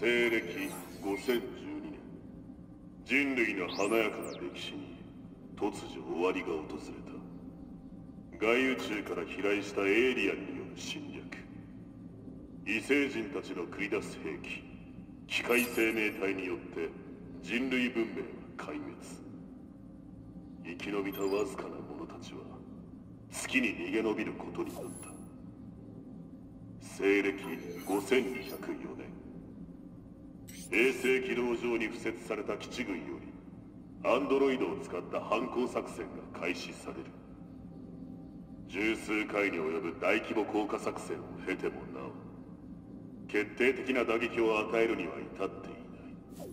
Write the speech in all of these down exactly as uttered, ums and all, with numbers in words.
西暦ごせんじゅうにねん、人類の華やかな歴史に突如終わりが訪れた。外宇宙から飛来したエイリアンによる侵略、異星人たちの繰り出す兵器、機械生命体によって人類文明は壊滅。生き延びたわずかな者たちは月に逃げ延びることになった。西暦ごせんにひゃくよねん、衛星軌道上に敷設された基地群よりアンドロイドを使った反抗作戦が開始される。十数回に及ぶ大規模降下作戦を経てもなお決定的な打撃を与えるには至っていない。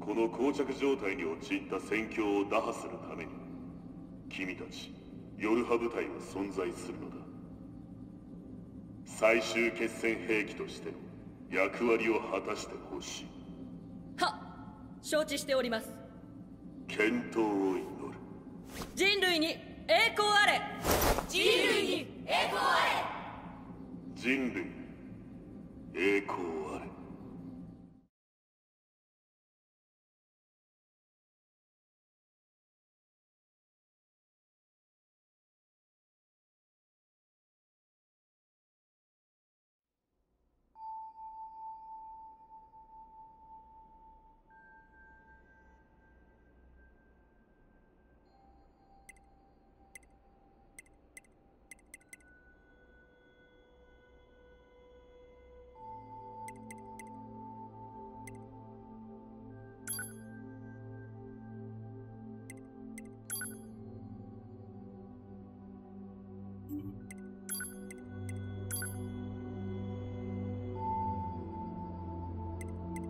この膠着状態に陥った戦況を打破するために君たちヨルハ部隊は存在するのだ。最終決戦兵器としての役割を果たしてほしい。はっ、承知しております。健闘を祈る。人類に栄光あれ。人類に栄光あれ。人類に栄光あれ。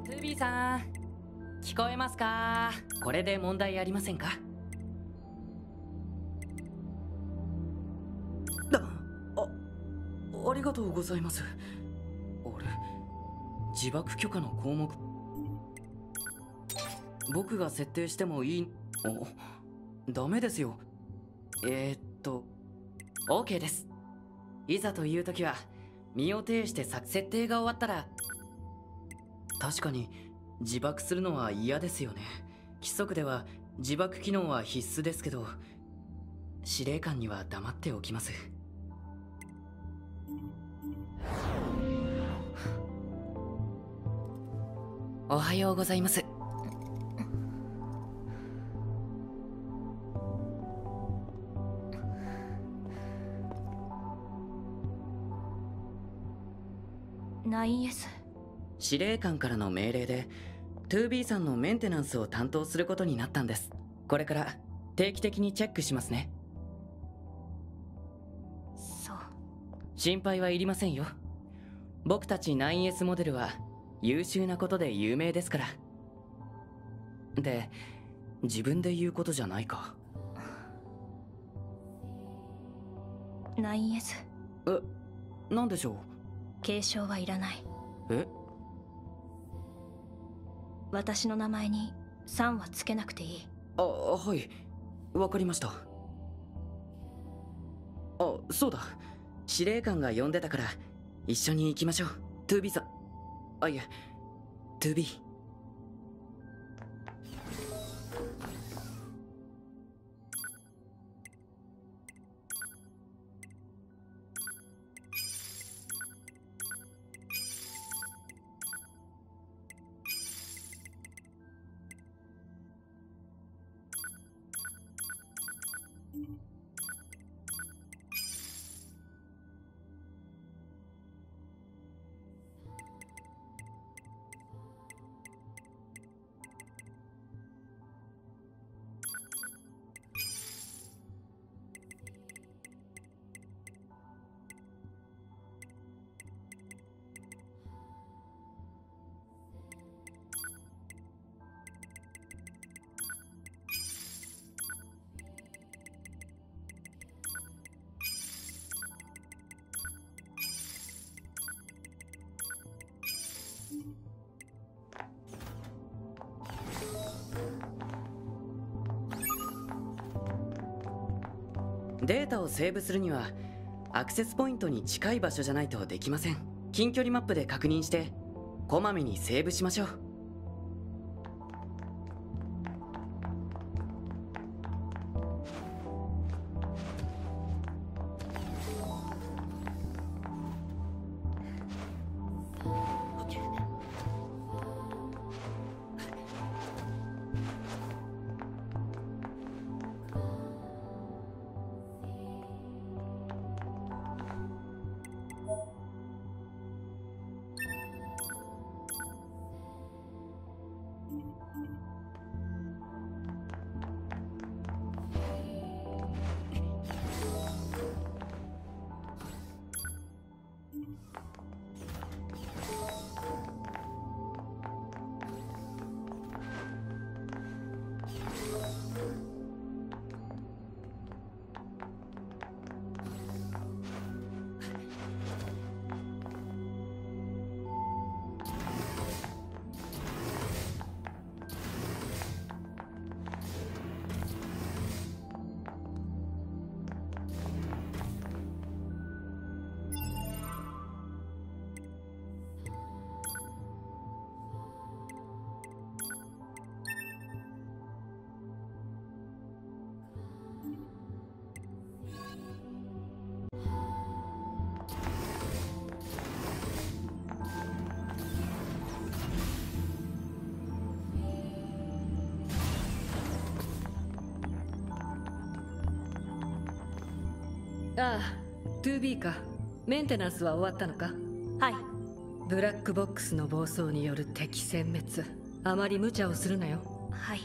ツービー さん、聞こえますか？これで問題ありませんか？あ、ありがとうございます。俺、自爆許可の項目僕が設定してもいい？お、ダメですよ。えー、っと OK です。いざという時は身を挺して作設定が終わったら。確かに自爆するのは嫌ですよね。規則では自爆機能は必須ですけど、司令官には黙っておきます。おはようございます。ナインエス司令官からの命令で ツービー さんのメンテナンスを担当することになったんです。これから定期的にチェックしますね。そう、心配はいりませんよ。僕たち ナインエス モデルは優秀なことで有名ですから。で、自分で言うことじゃないか。 ナインエス え、なんでしょう？継承はいらない。え、私の名前にさんはつけなくていい。あ、はい、わかりました。あ、そうだ、司令官が呼んでたから一緒に行きましょう。 ツービー さん、あ、いや ツービー。 データをセーブするにはアクセスポイントに近い場所じゃないとできません。近距離マップで確認してこまめにセーブしましょう。ああ、ツービー か。メンテナンスは終わったのか？はい。ブラックボックスの暴走による敵殲滅。あまり無茶をするなよ。はい。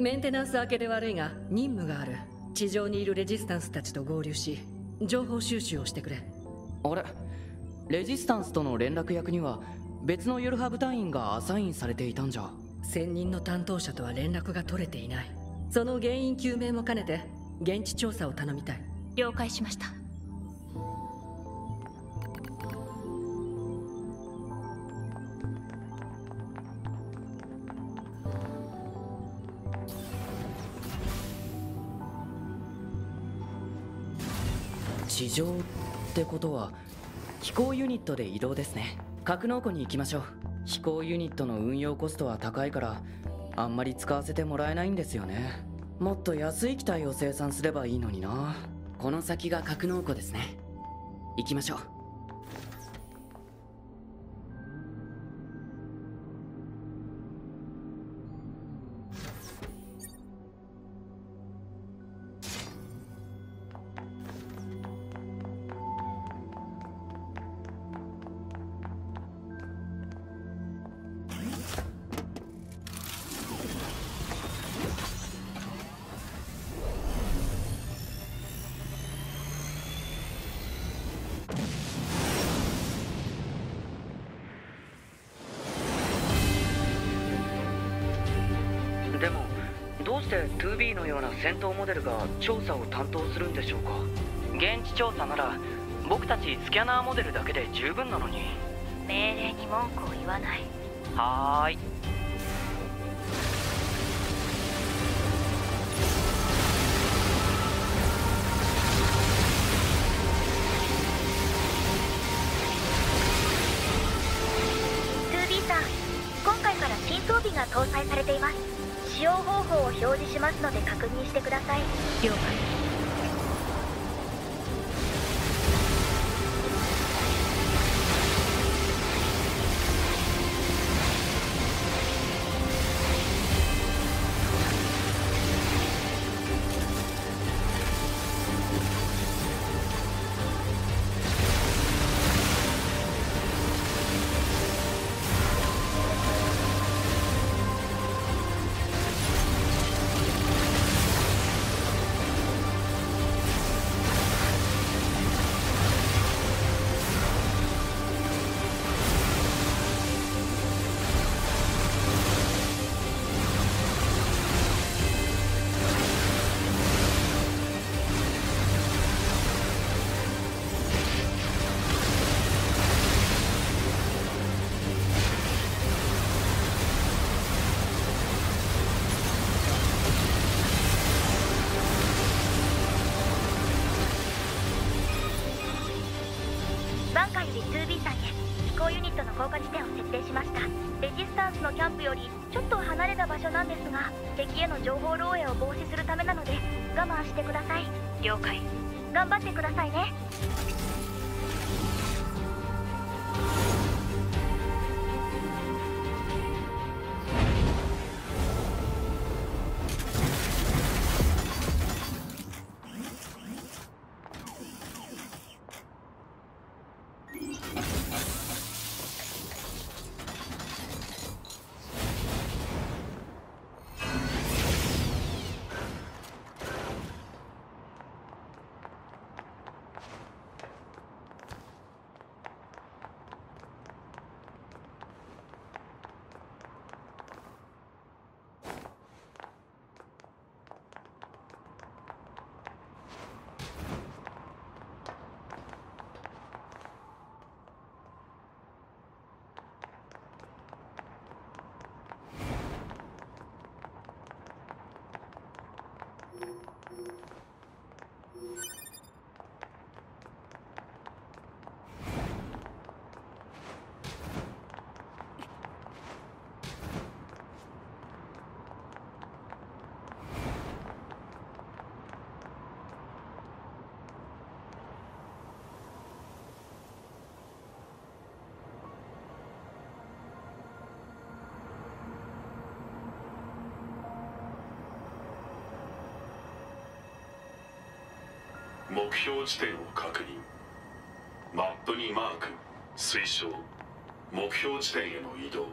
メンテナンス明けで悪いが、任務がある。地上にいるレジスタンスたちと合流し、情報収集をしてくれ。あれ？レジスタンスとの連絡役には、別のヨルハ部隊員がアサインされていたんじゃ。専任の担当者とは連絡が取れていない。その原因究明も兼ねて、現地調査を頼みたい。了解しました。地上ってことは飛行ユニットで移動ですね。格納庫に行きましょう。飛行ユニットの運用コストは高いからあんまり使わせてもらえないんですよね。もっと安い機体を生産すればいいのにな。この先が格納庫ですね。行きましょう。でもどうして ツービー のような戦闘モデルが調査を担当するんでしょうか？現地調査なら僕たちスキャナーモデルだけで十分なのに。命令に文句を言わない。はーい。ツービー さん、今回から新装備が搭載されています。使用方法を表示しますので確認してください。了解。行ユニットの降下地点を設定しました。レジスタンスのキャンプよりちょっと離れた場所なんですが、敵への情報漏洩を防止するためなので我慢してください。了解。頑張ってくださいね。目標地点を確認。マップにマーク。推奨。目標地点への移動。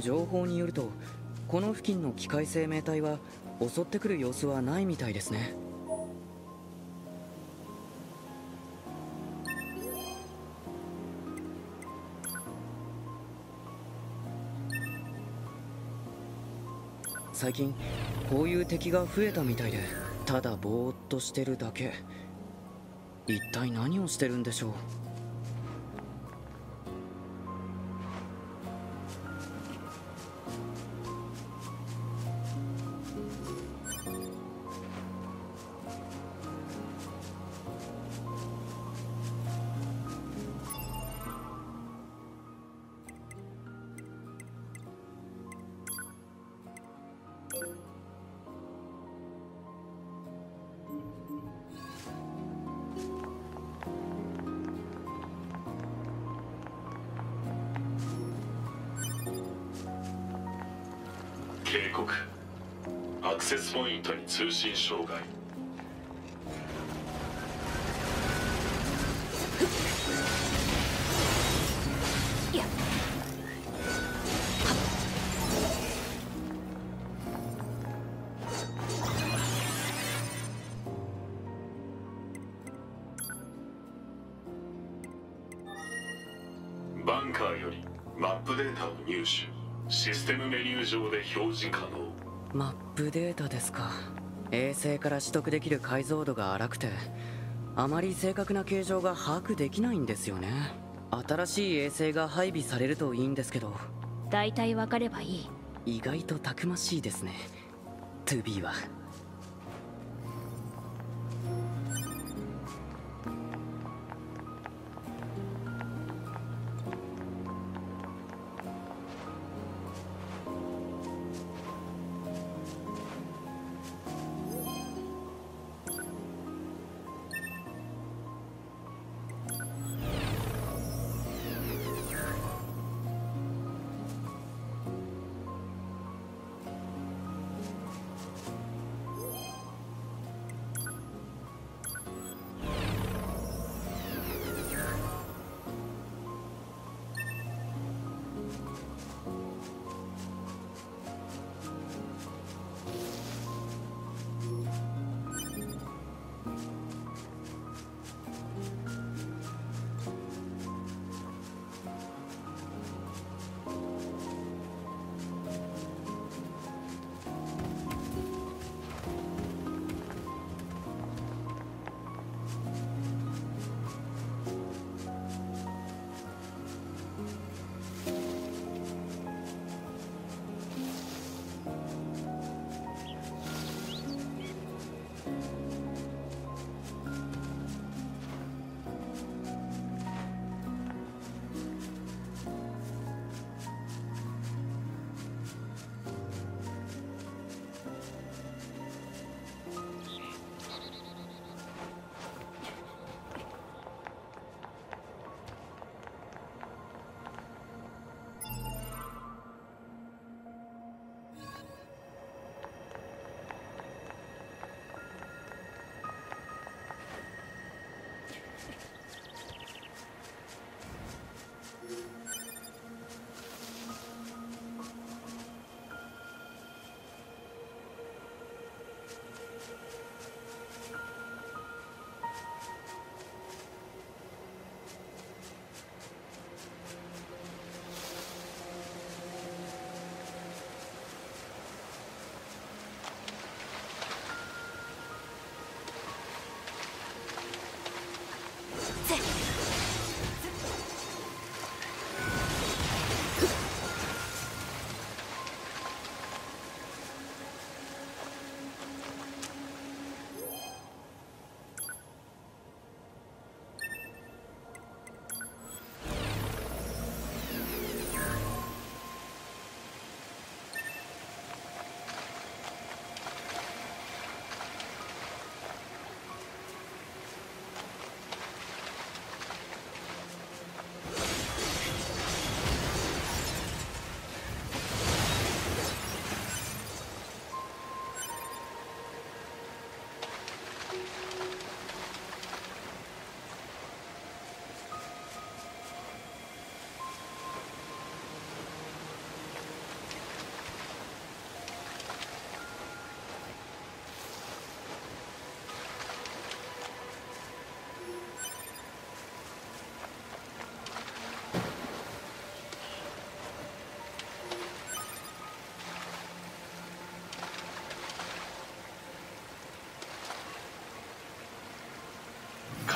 情報によるとこの付近の機械生命体は襲ってくる様子はないみたいですね。最近こういう敵が増えたみたいで、ただぼーっとしてるだけ。一体何をしてるんでしょう。アクセスポイントに通信障害。バンカーよりマップデータを入手。システムメニュー上で表示可能。マップデータですか。衛星から取得できる解像度が荒くて、あまり正確な形状が把握できないんですよね。新しい衛星が配備されるといいんですけど。大体分かればいい。意外とたくましいですね、ツービー は。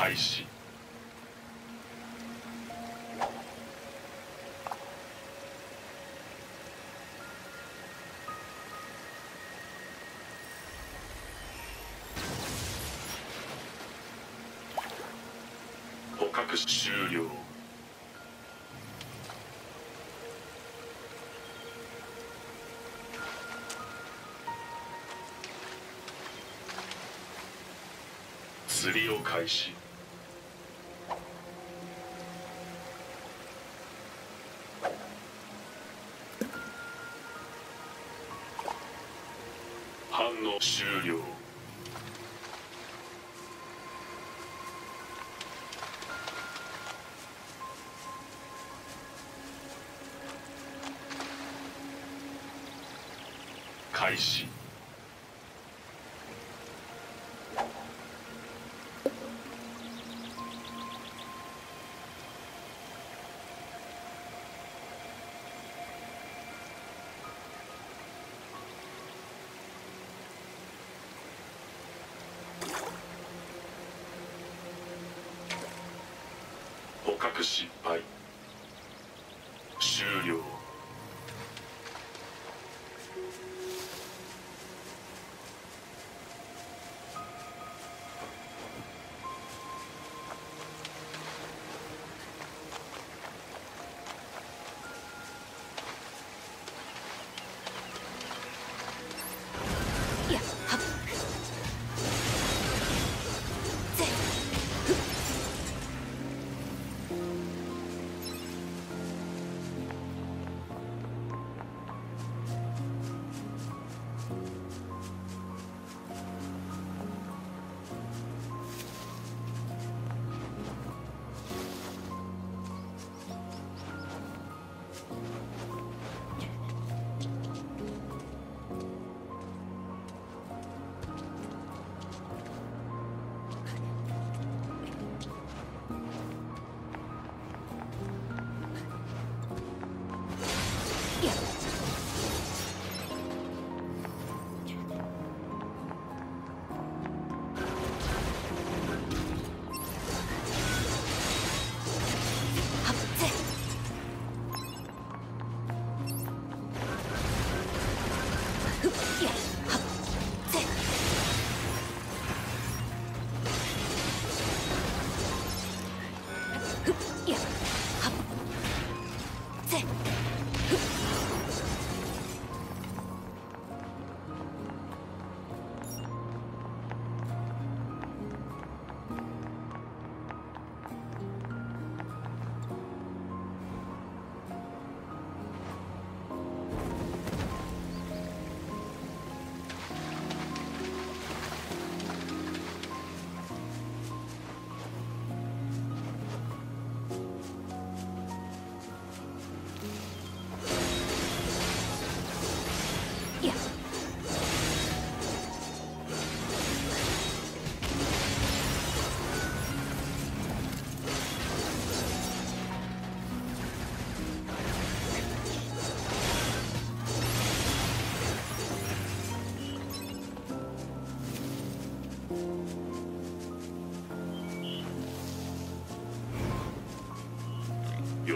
開始。捕獲終了。釣りを開始。反応終了。開始。捕獲失敗。終了。予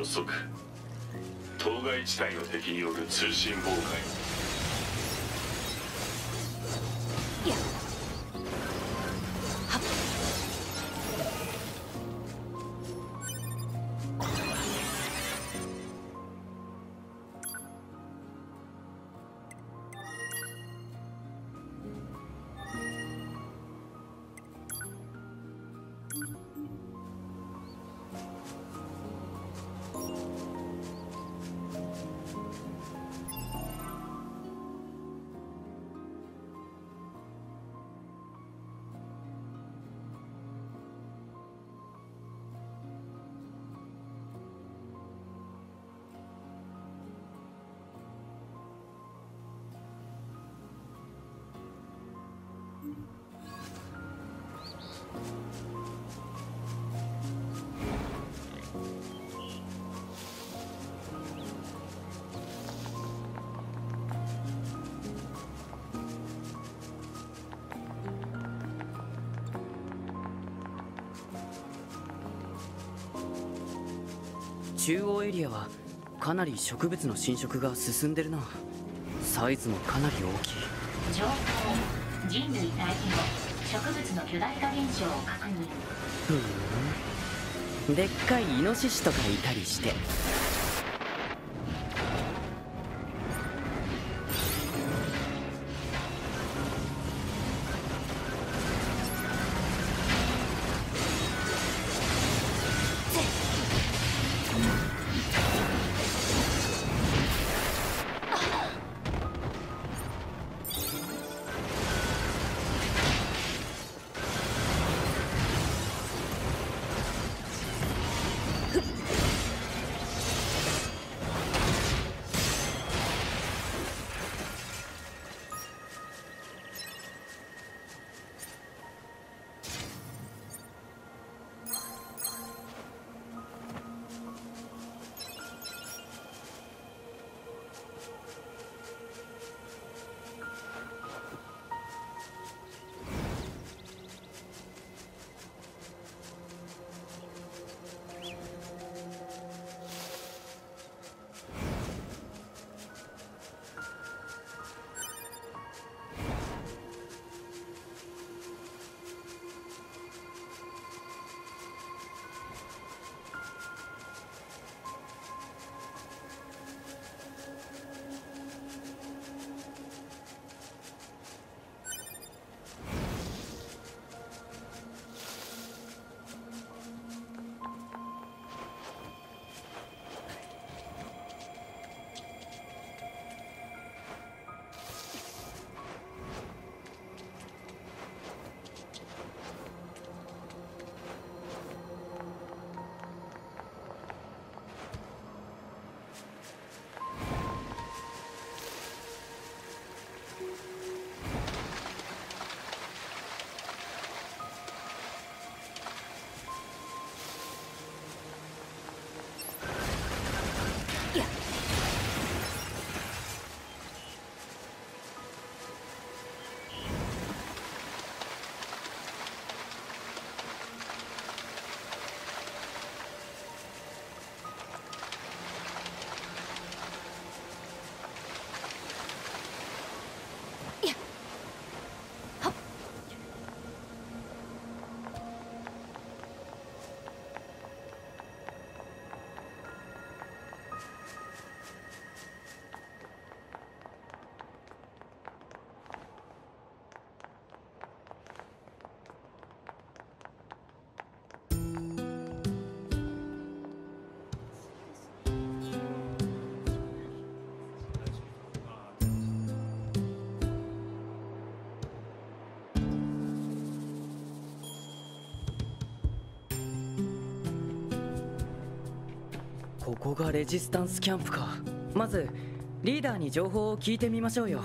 測。当該地帯の敵による通信妨害。中央エリアはかなり植物の侵食が進んでるな。サイズもかなり大きい。情報、人類大規模植物の巨大化現象を確認。ふーん、でっかいイノシシとかいたりして。ここがレジスタンスキャンプか。まずリーダーに情報を聞いてみましょうよ。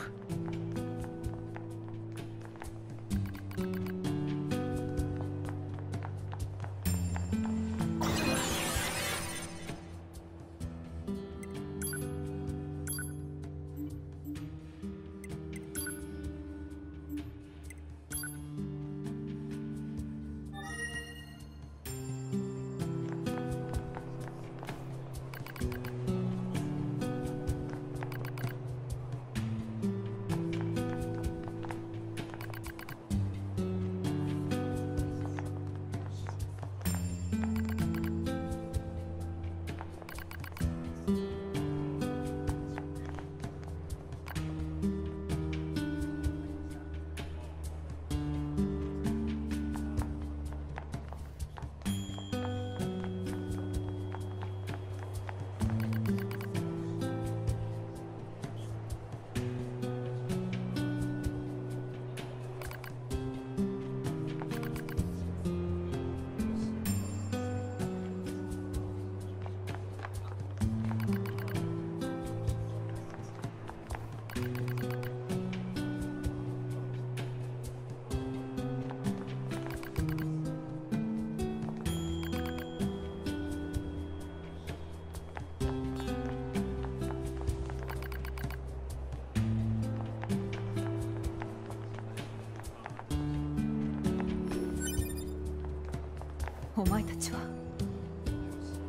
お前たちは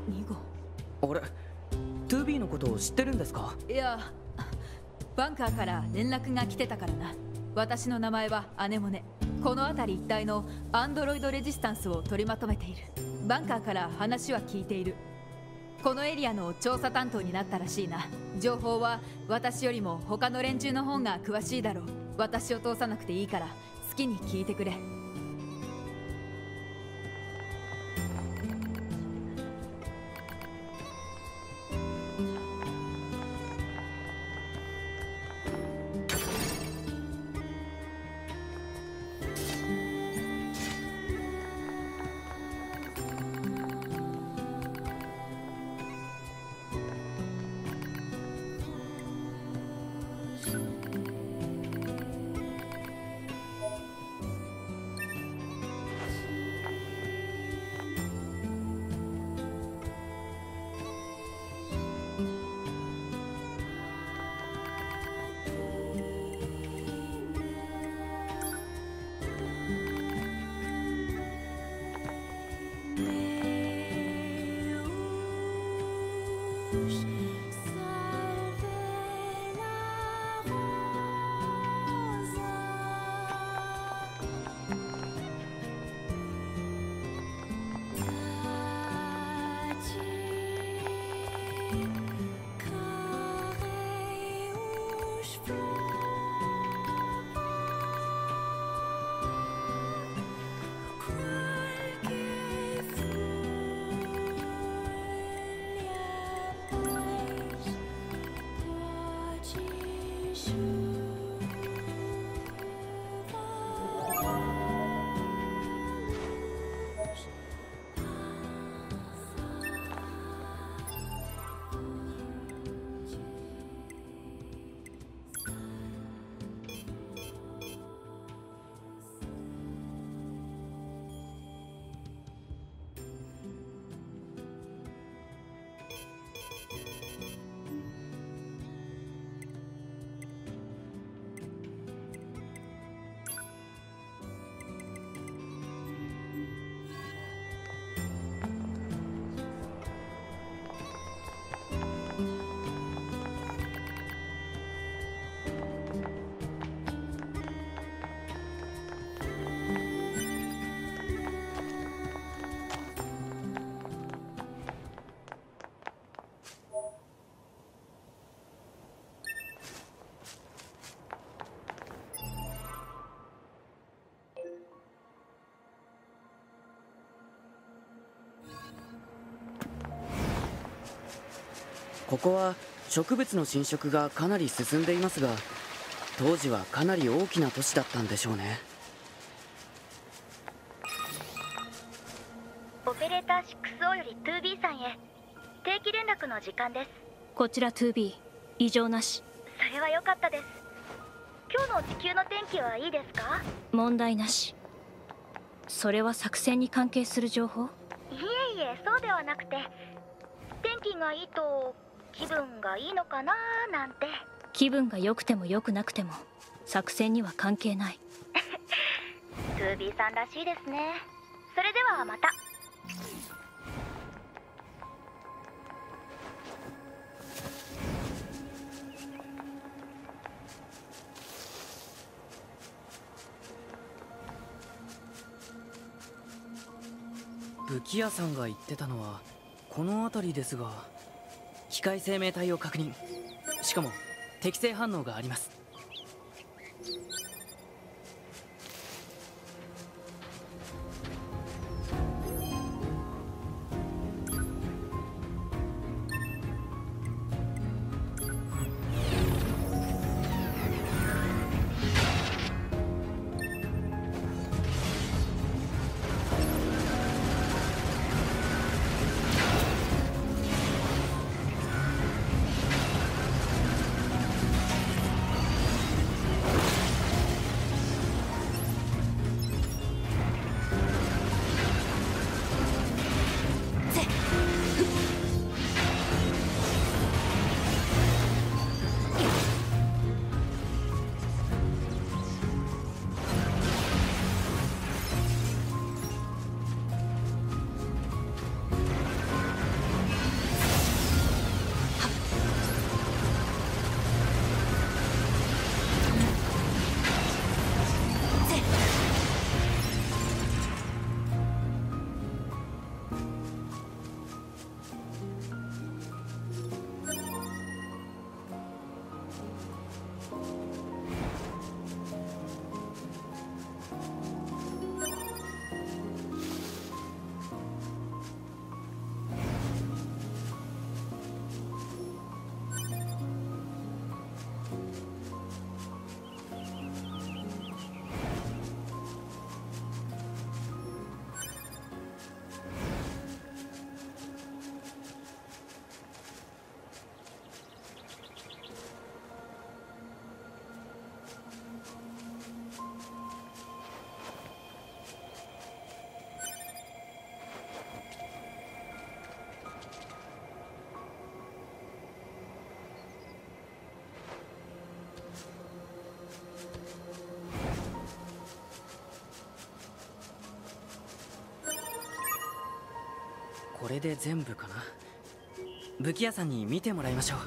に号。あれ ツービー のことを知ってるんですか？いや、バンカーから連絡が来てたからな。私の名前はアネモネ。この辺り一帯のアンドロイドレジスタンスを取りまとめている。バンカーから話は聞いている。このエリアの調査担当になったらしいな。情報は私よりも他の連中の方が詳しいだろう。私を通さなくていいから好きに聞いてくれ。ここは植物の侵食がかなり進んでいますが、当時はかなり大きな都市だったんでしょうね。オペレーター シックスオー より ツービー さんへ定期連絡の時間です。こちら ツービー、 異常なし。それは良かったです。今日の地球の天気はいいですか？問題なし。それは作戦に関係する情報？いえいえ、そうではなくて、天気がいいと気分がいいのかなーなんて。気分が良くても良くなくても作戦には関係ない。ツービー さんらしいですね。それではまた。武器屋さんが言ってたのはこの辺りですが、機械生命体を確認。しかも適正反応があります。これで全部かな。武器屋さんに見てもらいましょう。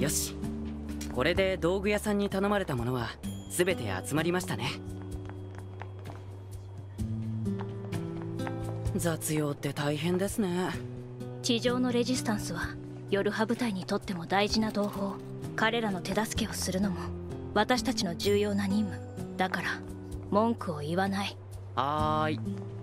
よし、これで道具屋さんに頼まれたものは全て集まりましたね。雑用って大変ですね。地上のレジスタンスはヨルハ部隊にとっても大事な同胞。彼らの手助けをするのも私たちの重要な任務だから文句を言わない。はーい。